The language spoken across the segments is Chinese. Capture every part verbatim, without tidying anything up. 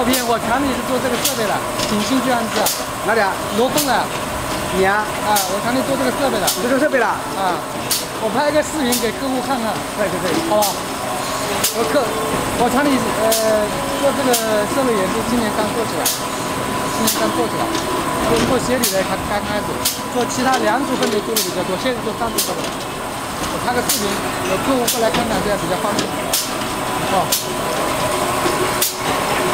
照片，我厂里是做这个设备的，请进去案子。哪里啊？罗凤啊。你啊？啊，我厂里做这个设备的。你做设备的？啊。我拍一个视频给客户看看。对对对，好吧。我客，我厂里呃做这个设备也是今年刚做起来，今年刚做起来。我做鞋底的刚刚开始，做其他两组分类做的比较多，现在做三组分类。我拍个视频，有客户过来看看，这样比较方便。哦。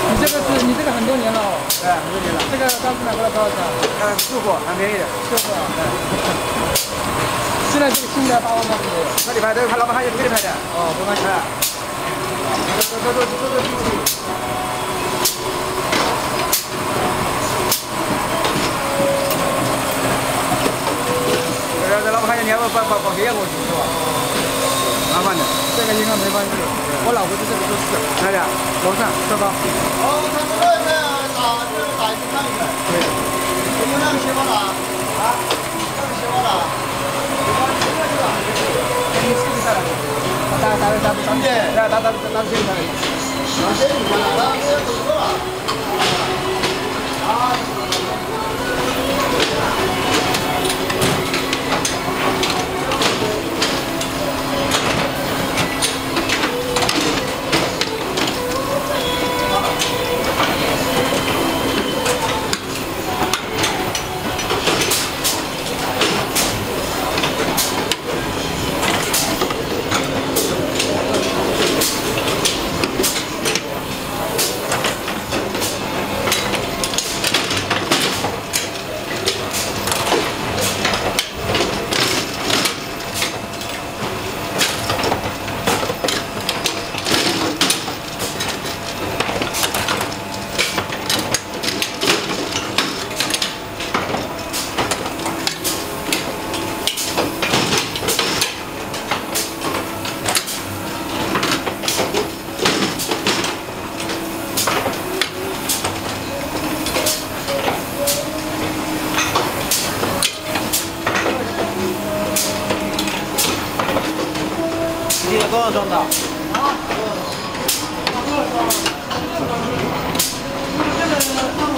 你这个是你这个很多年了哦，哎，很多年了。这个当时买过来多少钱？嗯，四货，很便宜的，四货。哎，现在这个新的八万八左右。这里拍都是拍老板还有这里拍的。哦，不拍钱。走走走走走走。这这老板还有你要不把把把鞋给我洗是吧？麻烦的。 这个应该没关系，我老婆在这里做事。哪里啊？楼上，这吧。哦，他们那边打，这边打一个看一个。对。我们那个鞋包打啊，那个鞋包打，你试一下。打打打打，兄弟，来打打打这个。哪些女的？哪些走错了？啊。多少装的？啊！这个